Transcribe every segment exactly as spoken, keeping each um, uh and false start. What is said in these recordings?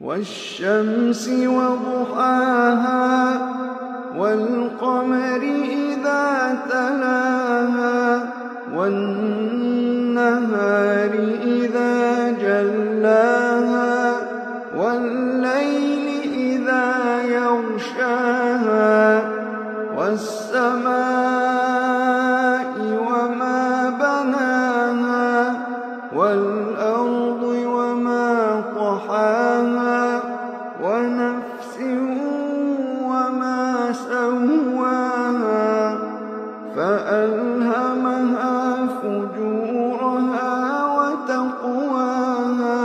والشمس وضحاها والقمر إذا تلاها والنهار إذا جلاها والليل إذا يغشاها والسماء وما بناها والأرض وما طحاها فألهمها فجورها وتقواها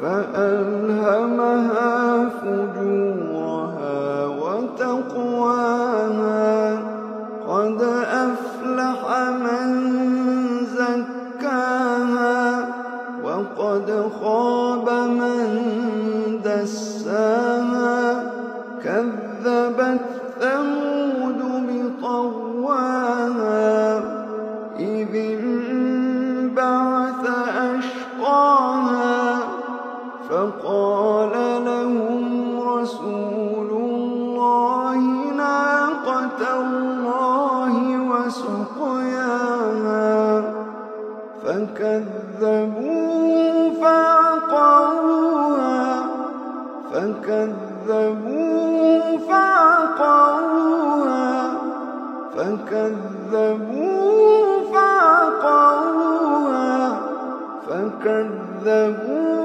فألهمها فجورها وتقواها قد أفلح من زكاها وقد خاب من دساها كذبت ثمود بطغواها إذ انبعث أشقاها فقال لهم رسول الله ناقة الله وسقياها فكذبوه فعقروها فكذبوه فعقروها فكذبوه فعقروها فكذبوه